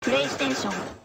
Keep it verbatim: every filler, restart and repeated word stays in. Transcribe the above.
PlayStation.